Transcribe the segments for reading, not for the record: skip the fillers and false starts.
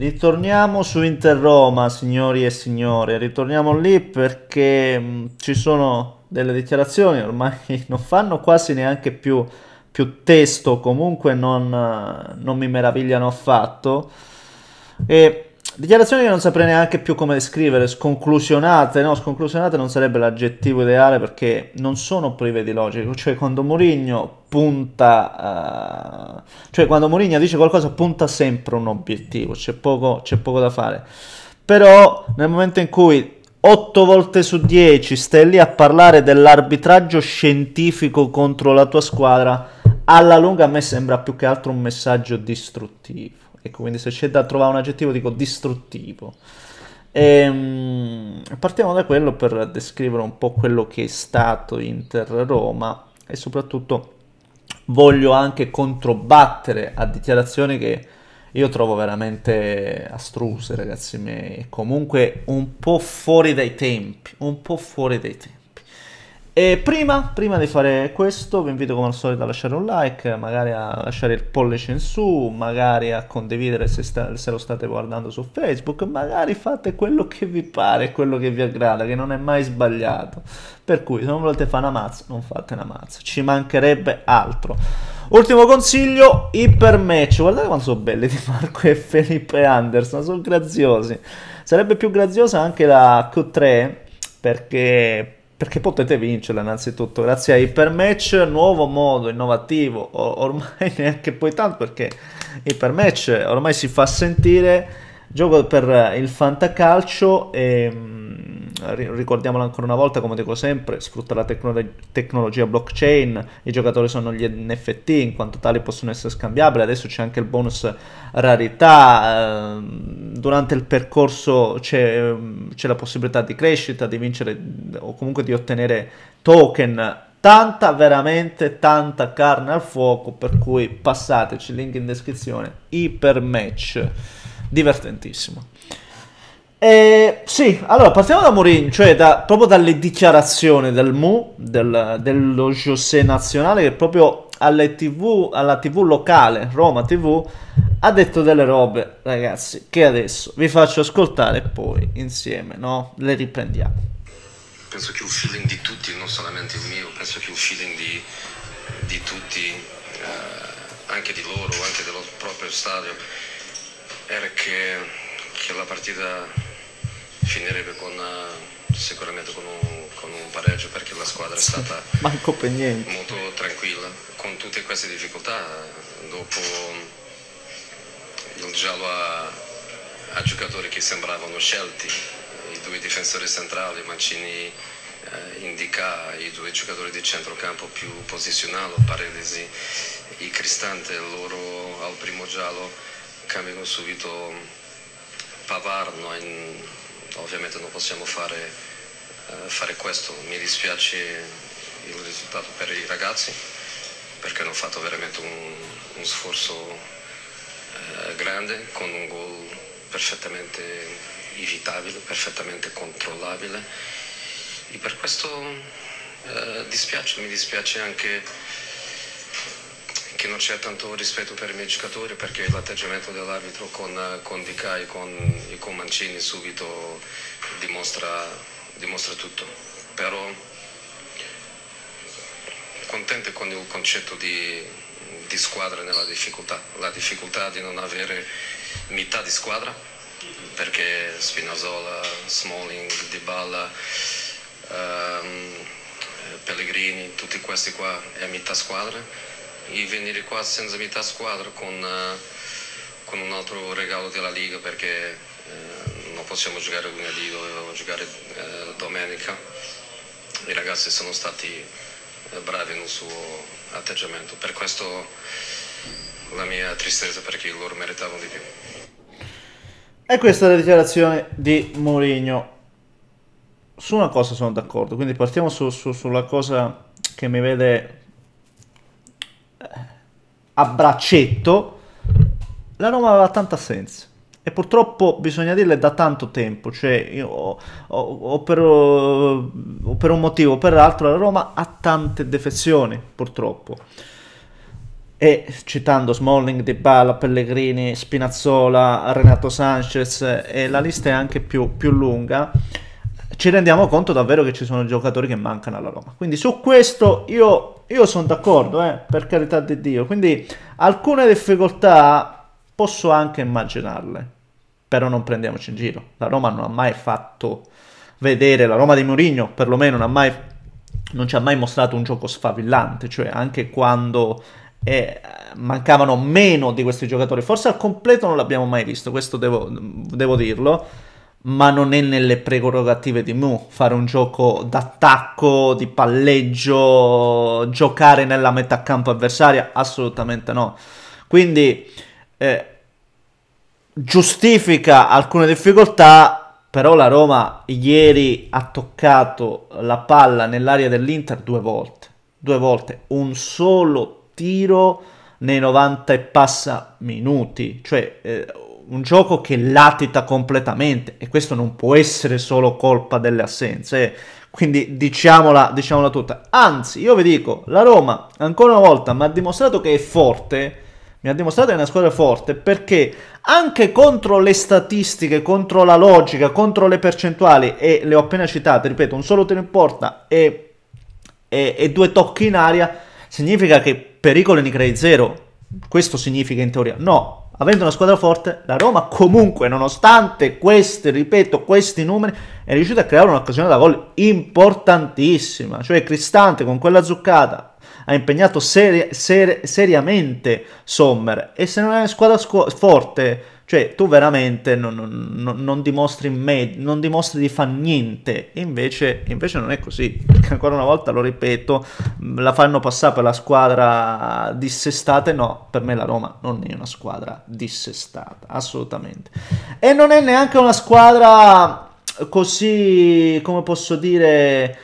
Ritorniamo su Inter-Roma, signori e signore, ritorniamo lì perché ci sono delle dichiarazioni, ormai non fanno quasi neanche più testo, comunque non mi meravigliano affatto, e dichiarazioni che non saprei neanche più come descrivere, sconclusionate, no, sconclusionate non sarebbe l'aggettivo ideale perché non sono prive di logica, cioè quando Mourinho punta, cioè quando Mourinho dice qualcosa punta sempre un obiettivo, c'è poco da fare, però nel momento in cui 8 volte su 10 stai lì a parlare dell'arbitraggio scientifico contro la tua squadra, alla lunga a me sembra più che altro un messaggio distruttivo. Ecco, quindi se c'è da trovare un aggettivo dico distruttivo. Partiamo da quello per descrivere un po' quello che è stato Inter-Roma e soprattutto voglio anche controbattere a dichiarazioni che io trovo veramente astruse, ragazzi miei, comunque un po' fuori dai tempi, un po' fuori dai tempi. E prima di fare questo vi invito come al solito a lasciare un like, magari a lasciare il pollice in su, magari a condividere se lo state guardando su Facebook, magari fate quello che vi pare, quello che vi aggrada, che non è mai sbagliato. Per cui se non volete fare una mazza, non fate una mazza, ci mancherebbe altro. Ultimo consiglio, Ipermatch, guardate quanto sono belli Di Marco e Felipe Anderson, sono graziosi. Sarebbe più graziosa anche la Q3 perché potete vincerla innanzitutto grazie a Ipermatch, nuovo modo innovativo, ormai neanche poi tanto perché Ipermatch ormai si fa sentire, gioco per il fantacalcio e ricordiamolo ancora una volta, come dico sempre, sfrutta la tecnologia blockchain, i giocatori sono gli NFT, in quanto tali possono essere scambiabili, adesso c'è anche il bonus rarità, durante il percorso c'è la possibilità di crescita, di vincere o comunque di ottenere token, tanta, veramente tanta carne al fuoco, per cui passateci, link in descrizione, Ipermatch, divertentissimo. Sì, allora partiamo da Mourinho, cioè proprio dalle dichiarazioni dello José nazionale, che proprio alla TV locale, Roma TV, ha detto delle robe, ragazzi, che adesso vi faccio ascoltare e poi insieme, no? Le riprendiamo. Penso che il feeling di tutti, non solamente il mio, penso che il feeling di tutti, anche di loro, anche dello proprio stadio, era che la partita finirebbe sicuramente con un pareggio, perché la squadra è stata molto tranquilla con tutte queste difficoltà. Dopo il giallo a giocatori che sembravano scelti, i due difensori centrali, Mancini, Ndica, i due giocatori di centrocampo più posizionali, Paredes e Cristante, loro al primo giallo cambiano subito Pavar, ovviamente non possiamo fare questo, mi dispiace il risultato per i ragazzi perché hanno fatto veramente un sforzo grande con un gol perfettamente evitabile, perfettamente controllabile, e per questo mi dispiace anche che non c'è tanto rispetto per i miei giocatori, perché l'atteggiamento dell'arbitro con Ndica e con Mancini subito dimostra tutto. Però contento con il concetto di squadra nella difficoltà, la difficoltà di non avere metà di squadra, perché Spinazola, Smalling, Dybala, Pellegrini, tutti questi qua è metà squadra. E venire qua senza metà squadra con un altro regalo della Lega, perché non possiamo giocare lunedì, dobbiamo giocare domenica. I ragazzi sono stati bravi nel suo atteggiamento, per questo la mia tristezza, perché loro meritavano di più. E questa è la dichiarazione di Mourinho. Su una cosa sono d'accordo, quindi partiamo sulla cosa che mi vede a braccetto. La Roma aveva tanta assenza e purtroppo bisogna dirle da tanto tempo, cioè io, o per un motivo o per l'altro la Roma ha tante defezioni purtroppo, e citando Smalling, Dybala, Pellegrini, Spinazola, Renato Sanchez, e la lista è anche più lunga, ci rendiamo conto davvero che ci sono giocatori che mancano alla Roma. Quindi su questo io sono d'accordo, per carità di Dio. Quindi alcune difficoltà posso anche immaginarle, però non prendiamoci in giro. La Roma non ha mai fatto vedere, la Roma di Mourinho perlomeno non ci ha mai mostrato un gioco sfavillante, cioè anche quando mancavano meno di questi giocatori. Forse al completo non l'abbiamo mai visto, questo devo dirlo, ma non è nelle prerogative di Mu fare un gioco d'attacco, di palleggio, giocare nella metà campo avversaria, assolutamente no. Quindi giustifica alcune difficoltà, però la Roma ieri ha toccato la palla nell'area dell'Inter due volte, un solo tiro nei 90 e passa minuti, cioè un gioco che latita completamente, e questo non può essere solo colpa delle assenze, quindi diciamola tutta. Anzi, io vi dico, la Roma ancora una volta mi ha dimostrato che è forte, è una squadra forte, perché anche contro le statistiche, contro la logica, contro le percentuali, e le ho appena citate, ripeto, un solo tiro in porta e due tocchi in aria, significa che pericoli ne crei zero. Questo significa in teoria, no. Avendo una squadra forte, la Roma comunque, nonostante questi, ripeto, questi numeri, è riuscita a creare un'occasione da gol importantissima. Cioè Cristante con quella zuccata ha impegnato seriamente Sommer, e se non è una squadra forte, cioè tu veramente non dimostri di far niente. Invece non è così, perché ancora una volta, lo ripeto, la fanno passare per la squadra dissestata. No, per me la Roma non è una squadra dissestata, assolutamente, e non è neanche una squadra così, come posso dire,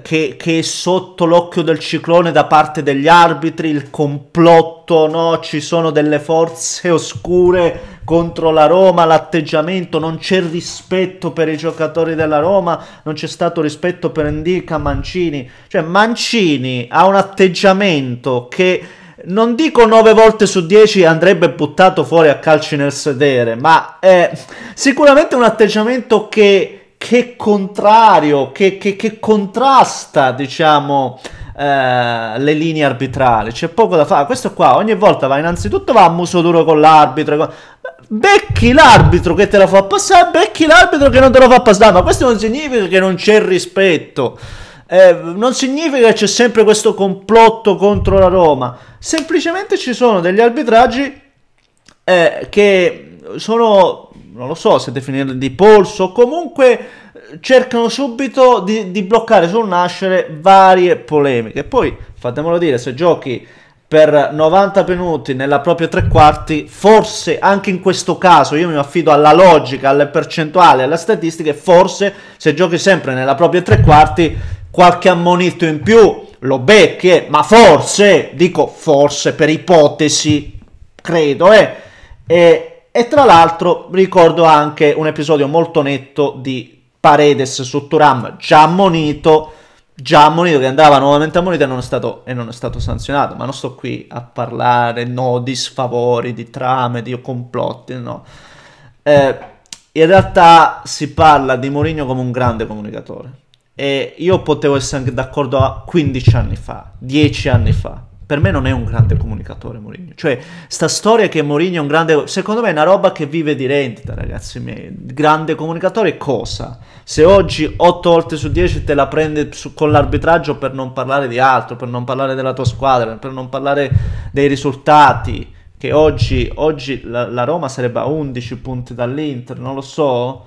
che è sotto l'occhio del ciclone da parte degli arbitri, il complotto, no? Ci sono delle forze oscure contro la Roma, l'atteggiamento, non c'è rispetto per i giocatori della Roma, non c'è stato rispetto per Ndica, Mancini. Cioè Mancini ha un atteggiamento che, non dico 9 volte su 10 andrebbe buttato fuori a calci nel sedere, ma è sicuramente un atteggiamento che contrasta, diciamo, le linee arbitrali. C'è poco da fare, questo qua ogni volta va a muso duro con l'arbitro, becchi l'arbitro che te la fa passare, becchi l'arbitro che non te la fa passare, ma questo non significa che non c'è rispetto, non significa che c'è sempre questo complotto contro la Roma, semplicemente ci sono degli arbitraggi che sono, non lo so se definirli di polso, comunque cercano subito di bloccare sul nascere varie polemiche. Poi, fatemelo dire, se giochi per 90 minuti nella propria tre quarti, forse anche in questo caso, io mi affido alla logica, alle percentuali, alle statistiche, forse se giochi sempre nella propria tre quarti, qualche ammonito in più lo becchi, ma forse, dico forse per ipotesi, credo, E tra l'altro ricordo anche un episodio molto netto di Paredes su Turam, già ammonito, che andava nuovamente ammonito e non è stato sanzionato. Ma non sto qui a parlare, no, di sfavori, di trame, di complotti, no. In realtà si parla di Mourinho come un grande comunicatore, e io potevo essere anche d'accordo a 15 anni fa, 10 anni fa. Per me non è un grande comunicatore Mourinho, cioè sta storia che Mourinho è un grande, secondo me è una roba che vive di rendita, ragazzi miei. Grande comunicatore cosa? Se oggi 8 volte su 10 te la prende con l'arbitraggio, per non parlare di altro, per non parlare della tua squadra, per non parlare dei risultati, che oggi la Roma sarebbe a 11 punti dall'Inter, non lo so,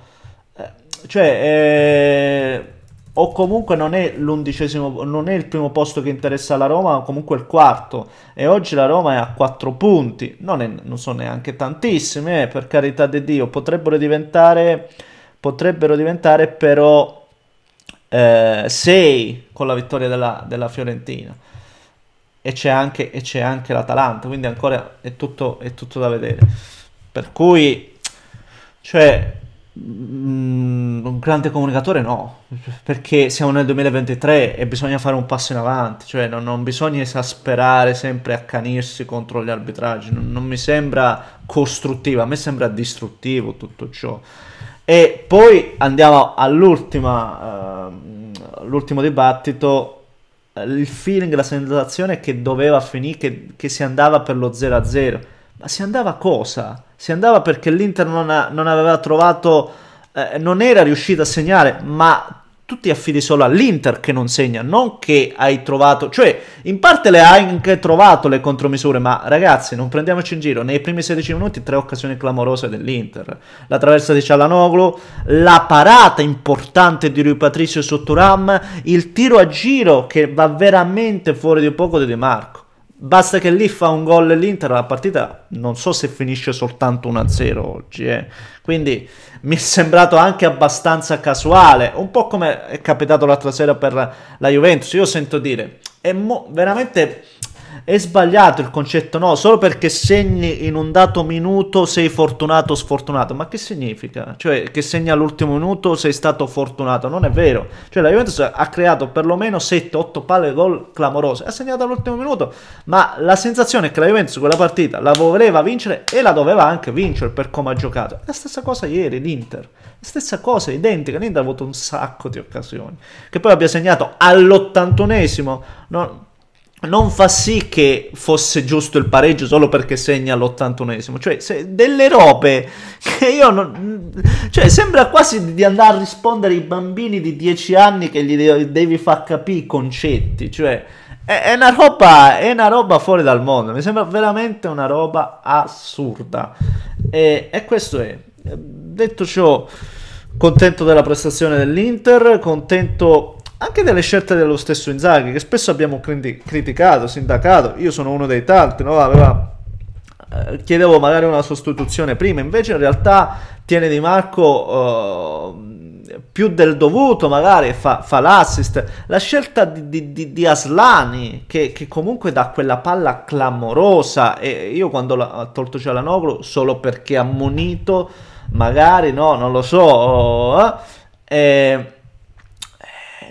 o comunque non è l'undicesimo, non è il primo posto che interessa alla Roma, ma comunque il quarto, e oggi la Roma è a 4 punti, non sono neanche tantissime, per carità di Dio, potrebbero diventare però 6 con la vittoria della Fiorentina, e c'è anche l'Atalanta, quindi ancora è tutto da vedere, per cui, cioè, un grande comunicatore, no, perché siamo nel 2023 e bisogna fare un passo in avanti, cioè non bisogna esasperare, sempre accanirsi contro gli arbitraggi, non mi sembra costruttivo, a me sembra distruttivo tutto ciò. E poi andiamo all'ultimo dibattito. Il feeling, la sensazione è che doveva finire, che si andava per lo 0-0. Ma si andava cosa? Si andava perché l'Inter non aveva trovato, non era riuscito a segnare, ma tu ti affidi solo all'Inter che non segna, non che hai trovato, cioè in parte le hai anche trovato le contromisure, ma ragazzi non prendiamoci in giro, nei primi 16 minuti 3 occasioni clamorose dell'Inter, la traversa di Çalhanoğlu, la parata importante di Rui Patricio su Turam, il tiro a giro che va veramente fuori di poco di Di Marco. Basta che lì fa un gol l'Inter, la partita non so se finisce soltanto 1-0 oggi, eh. Quindi mi è sembrato anche abbastanza casuale, un po' come è capitato l'altra sera per la Juventus. Io sento dire, veramente è sbagliato il concetto, no, solo perché segni in un dato minuto sei fortunato o sfortunato, ma che significa? Cioè che segna all'ultimo minuto sei stato fortunato, non è vero, cioè la Juventus ha creato perlomeno 7-8 palle gol clamorose, ha segnato all'ultimo minuto, ma la sensazione è che la Juventus quella partita la voleva vincere e la doveva anche vincere per come ha giocato. È la stessa cosa ieri l'Inter, stessa cosa, identica, l'Inter ha avuto un sacco di occasioni, che poi abbia segnato all'81esimo, non fa sì che fosse giusto il pareggio solo perché segna all'81esimo, cioè delle robe che io non... cioè sembra quasi di andare a rispondere ai bambini di 10 anni che gli devi far capire i concetti, cioè è una roba fuori dal mondo, mi sembra veramente una roba assurda, e questo è. Detto ciò, contento della prestazione dell'Inter, contento anche delle scelte dello stesso Inzaghi, che spesso abbiamo criticato, sindacato, io sono uno dei tanti, no? Chiedevo magari una sostituzione prima, invece in realtà tiene Di Marco più del dovuto, magari fa l'assist, la scelta di Aslani che comunque dà quella palla clamorosa, e io quando l'ha tolto Çalhanoğlu solo perché ha munito, magari, no, non lo so,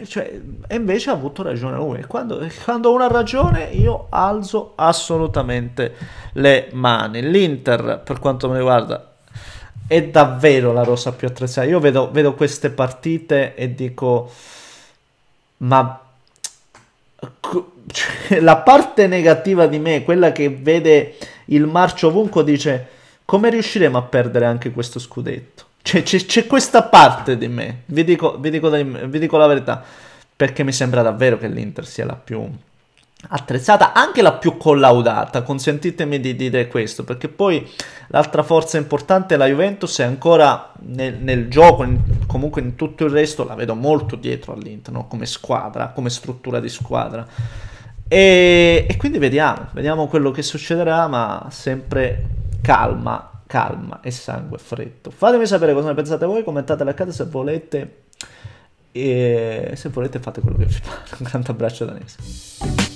cioè, e invece ha avuto ragione lui. Quando uno ha ragione io alzo assolutamente le mani. L'Inter, per quanto mi riguarda, è davvero la rosa più attrezzata. Io vedo queste partite e dico, ma la parte negativa di me, quella che vede il marcio ovunque, dice come riusciremo a perdere anche questo scudetto? C'è questa parte di me, vi dico la verità, perché mi sembra davvero che l'Inter sia la più attrezzata, anche la più collaudata, consentitemi di dire questo, perché poi l'altra forza importante è la Juventus, è ancora nel gioco, comunque in tutto il resto la vedo molto dietro all'Inter, no? Come squadra, come struttura di squadra, e quindi vediamo quello che succederà, ma sempre calma e sangue freddo. Fatemi sapere cosa ne pensate voi, commentate, like, se volete, fate quello che vi pare. Un grande abbraccio da Nese.